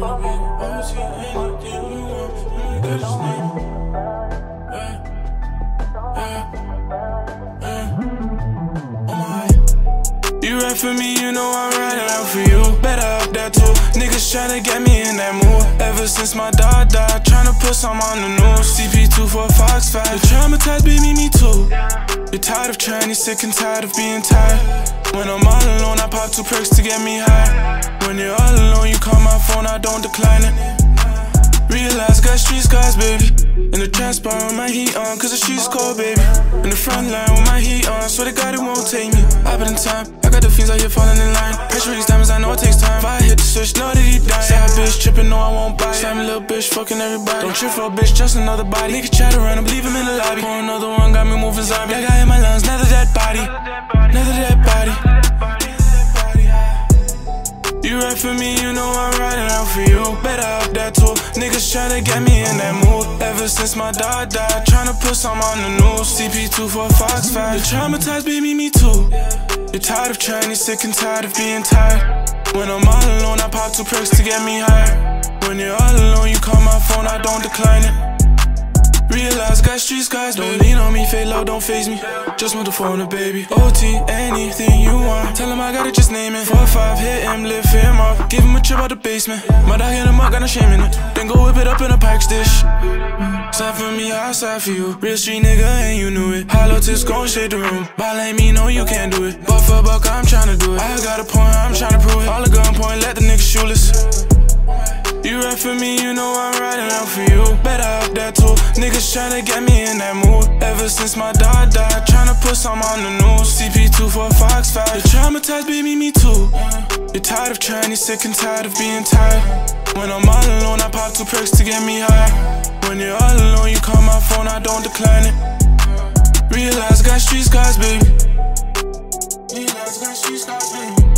You rap for me, you know I'm riding out for you. Better up that too. Niggas tryna get me in that mood. Ever since my dad died, tryna put some on the news. CP24, Fox 5. You're traumatized, baby, me too. You're tired of trying, you're sick and tired of being tired. When I'm all alone, I pop 2 pricks to get me high. When you're all alone, you call my phone, I don't decline it. Realize I got street scars, baby. In the transport with my heat on, cause the streets cold, baby. In the front line with my heat on, swear to God it won't take me. I put in time, I got the fiends out here falling in line. Pressure these diamonds, I know it takes time. If I hit the switch, know that he dying. Sad bitch tripping, no I won't buy it. Slam a little bitch, fucking everybody. Don't trip for a bitch, just another body. Nigga try to run up, leave him in the lobby. Pour another one, got me moving zombie. That guy in my lungs, neither that body. Neither that body. You rap for me, you know I'm riding out for you. Better up that too. Niggas tryna get me in that mood. Ever since my dad died, tryna put some on the news. CP24, Fox 5. You're traumatized, baby, me too. You're tired of trying, you're sick and tired of being tired. When I'm all alone, I pop 2 pricks to get me high. When you're all alone, you call my phone, I don't decline it. Realize I got street scars, don't lean on me, fade low, don't phase me. Just want the phone, baby. OT, anything you want. Tell him I got it, just name it. 4 or 5, hit him, lift him up. Give him a trip out the basement. Might I hit him up, got no shame in it. Then go whip it up in a pack's dish. Side for me, I side for you. Real street nigga, and you knew it. Hollow tips gon' shade the room. Ball let me know you can't do it. Buff a buck, I'm tryna do it. I got a point, I'm tryna prove it. All a gun point, let the nigga shoeless. You rap for me, you know I'm riding out for you. Better up that too. Niggas tryna get me in that mood. Ever since my dad died, tryna put some on the news. CP24, Fox 5. You're traumatized, baby, me too. You're tired of trying, you're sick and tired of being tired. When I'm all alone, I pop 2 pricks to get me high. When you're all alone, you call my phone, I don't decline it. Realize I got street scars, baby. Realize I got street scars, baby.